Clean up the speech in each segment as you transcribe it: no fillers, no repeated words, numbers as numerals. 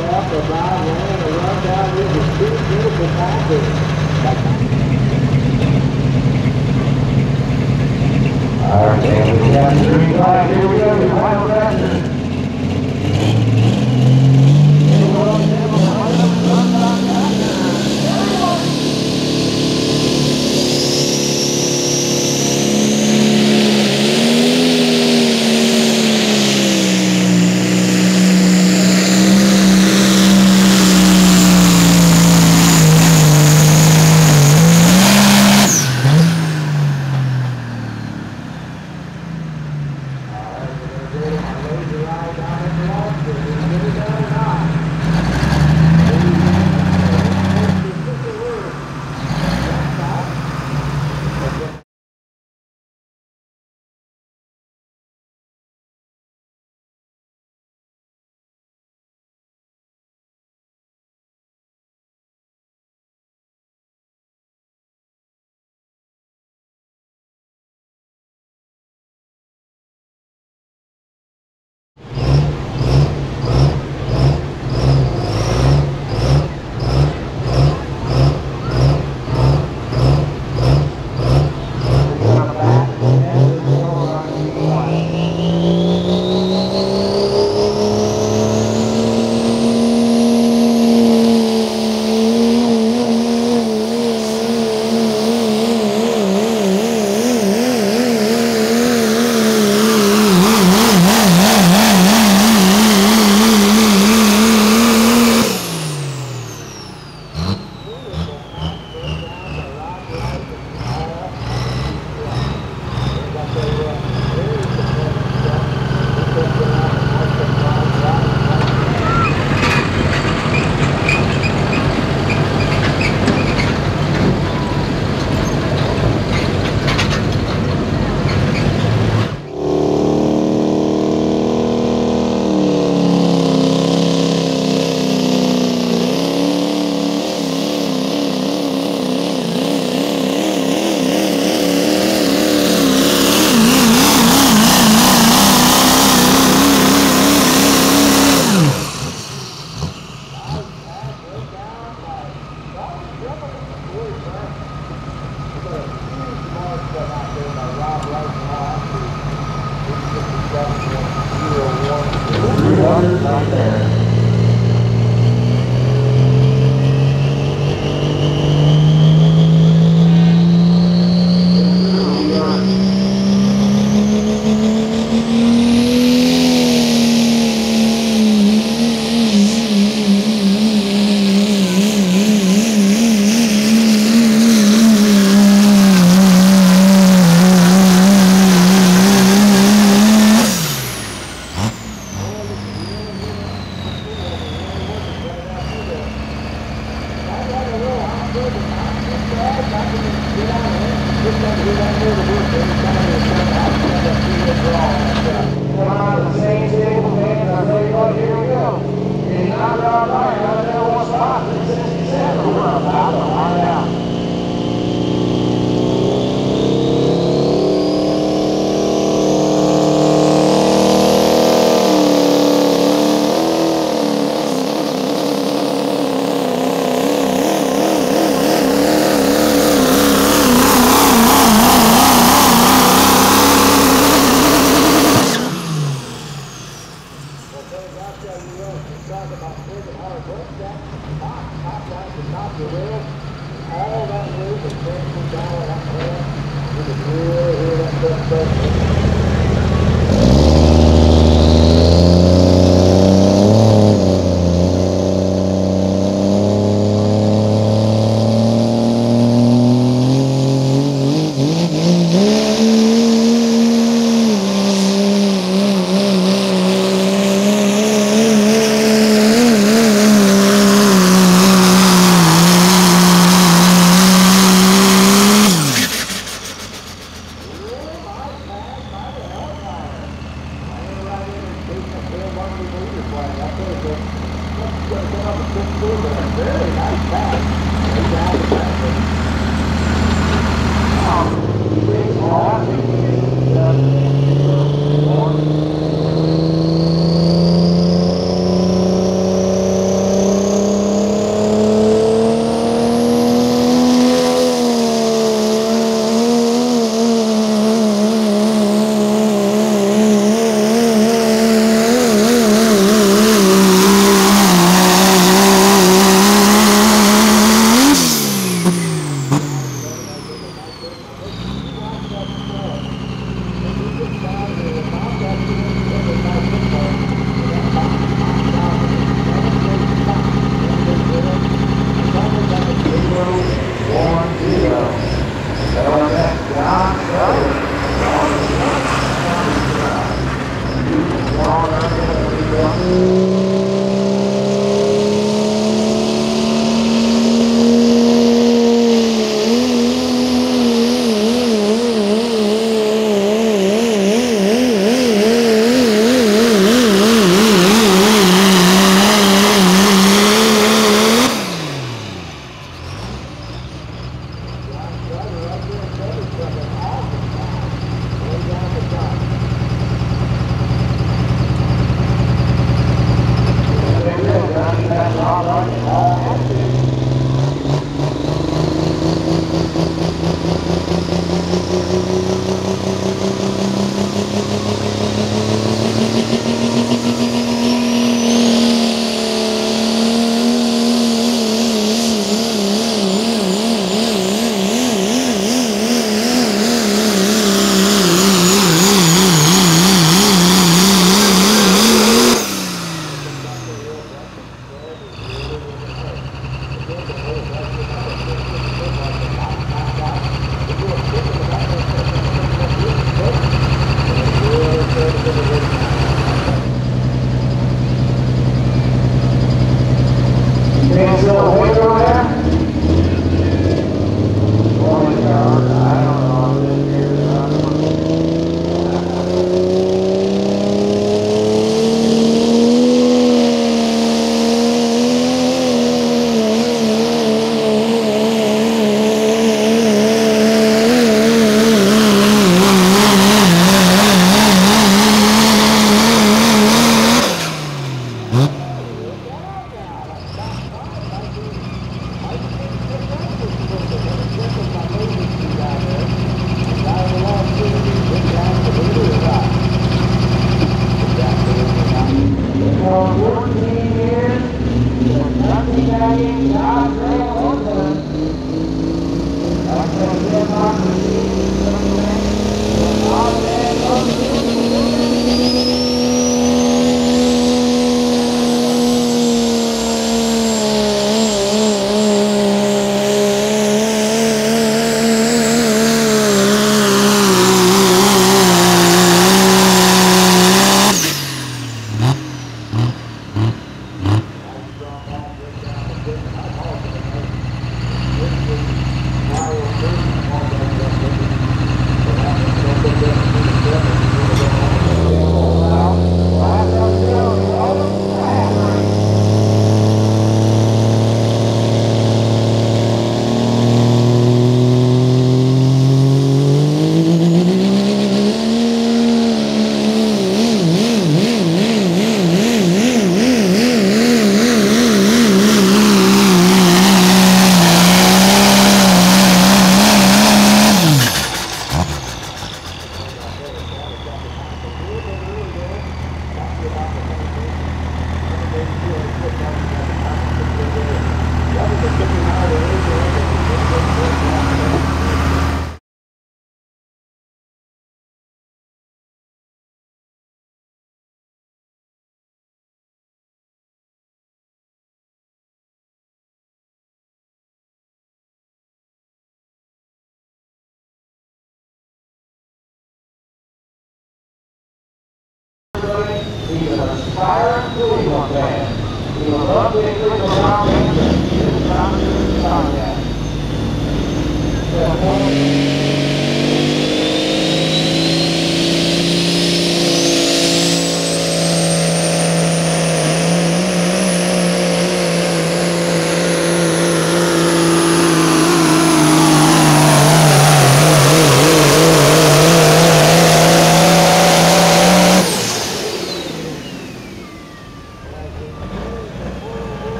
off the bottom lane and run down with the two beautiful passes. All right, and we have the green flag. Here we go, the final passes. This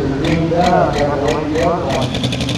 is being done, and the other one.